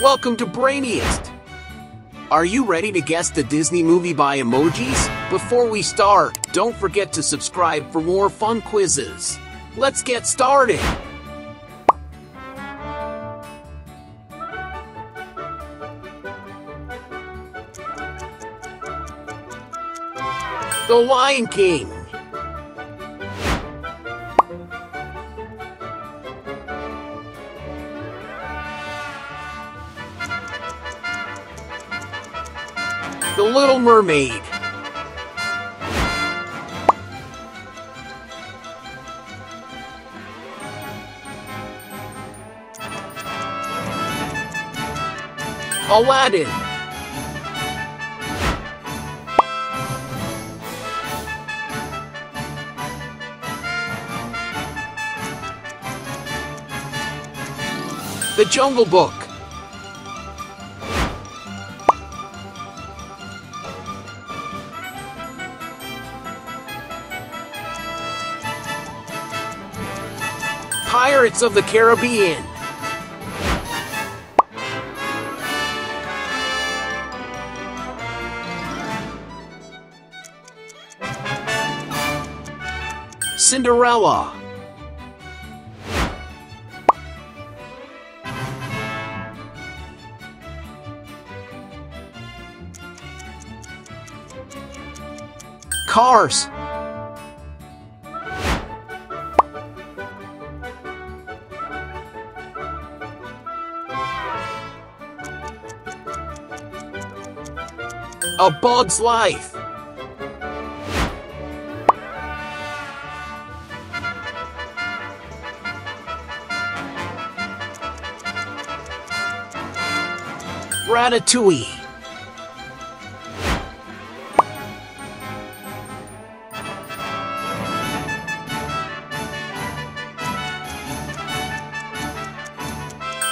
Welcome to Brainiest! Are you ready to guess the Disney movie by emojis? Before we start, don't forget to subscribe for more fun quizzes. Let's get started! The Lion King. The Little Mermaid. Aladdin. The Jungle Book. Pirates of the Caribbean. Cinderella. Cars. A Bug's Life. Ratatouille.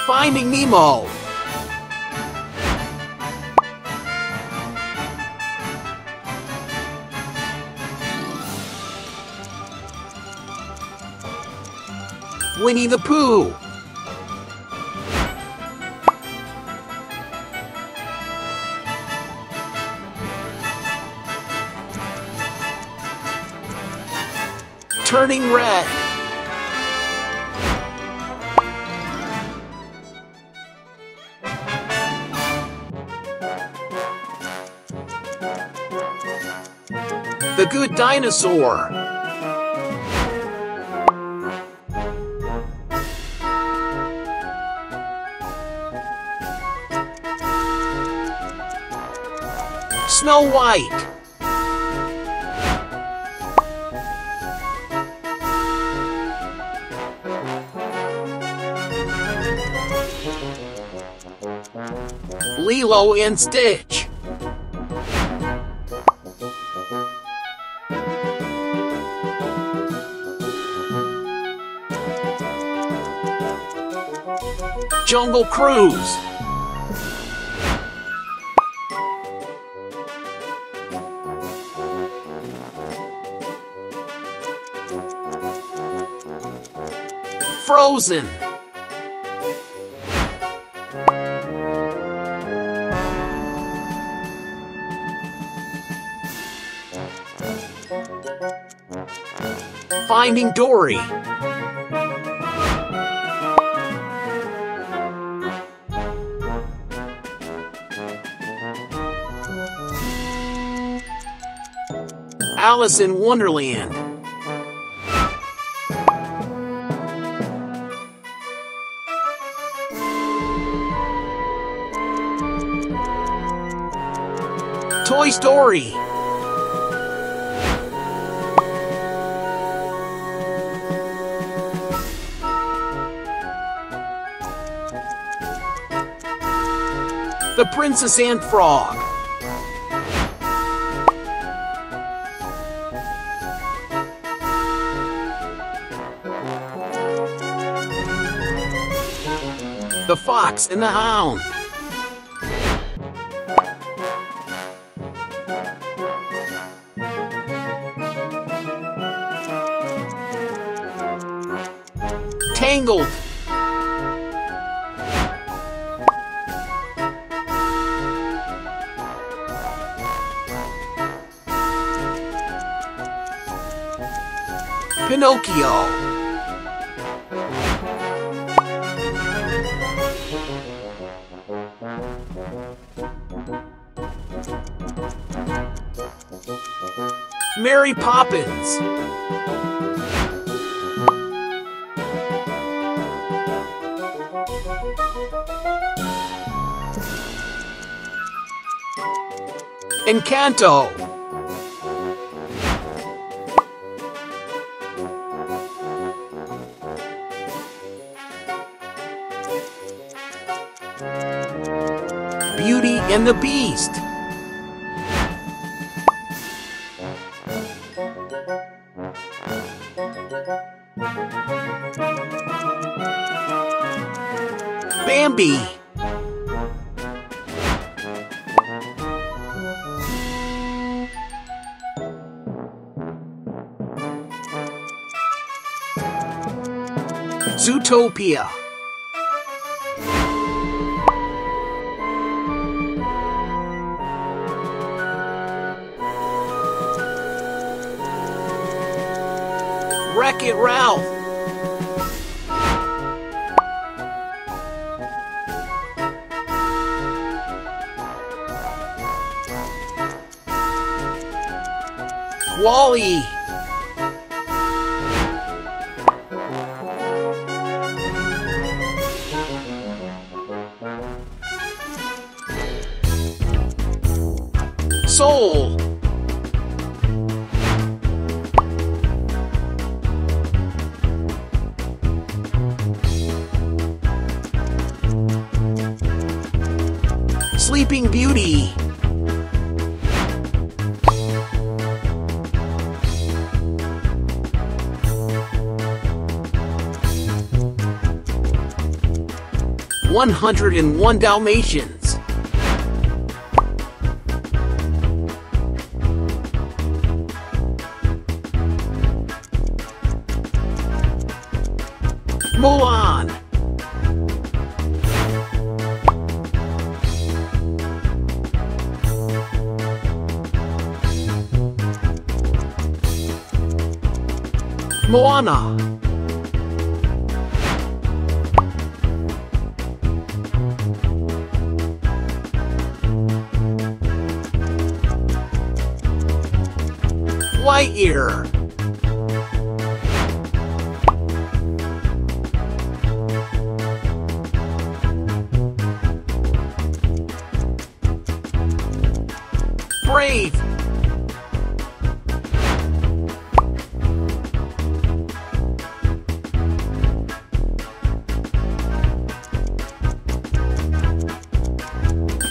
Finding Nemo. Winnie the Pooh. Turning Red. The Good Dinosaur. Snow White. Lilo and Stitch. Jungle Cruise. Frozen. Finding Dory. Alice in Wonderland. Toy Story. The Princess and Frog. The Fox and the Hound. Tangled. Pinocchio. Mary Poppins. Encanto. Beauty and the Beast. Bambi. Zootopia. Wreck-It Ralph. Wall-E. Soul. Sleeping Beauty. One 101 Dalmatians. Mulan. Moana. Lightyear. Brave.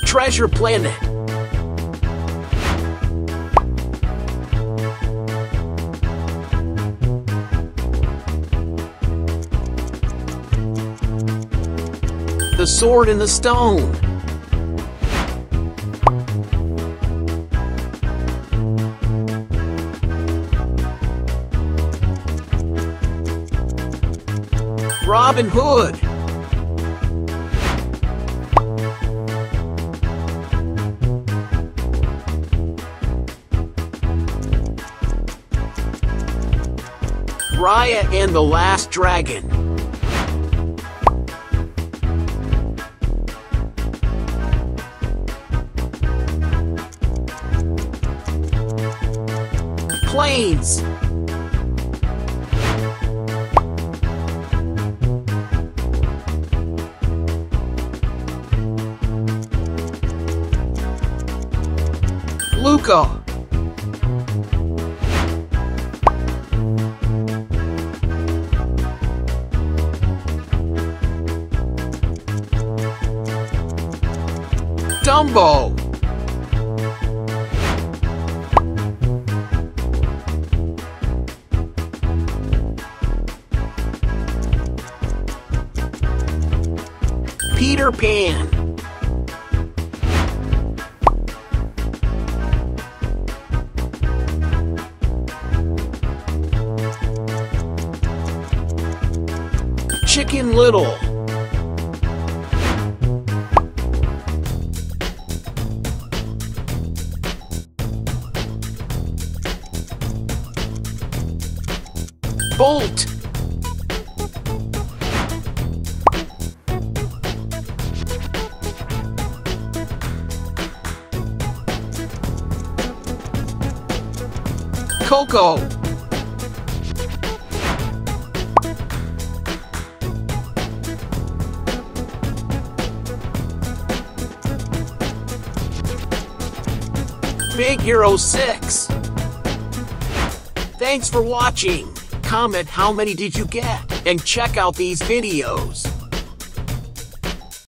Treasure Planet. The Sword in the Stone. Robin Hood. Raya and the Last Dragon. Planes. Luca. Dumbo. Peter Pan. Chicken Little. bolt! Coco! Big Hero 6! Thanks for watching! Comment how many did you get, and check out these videos!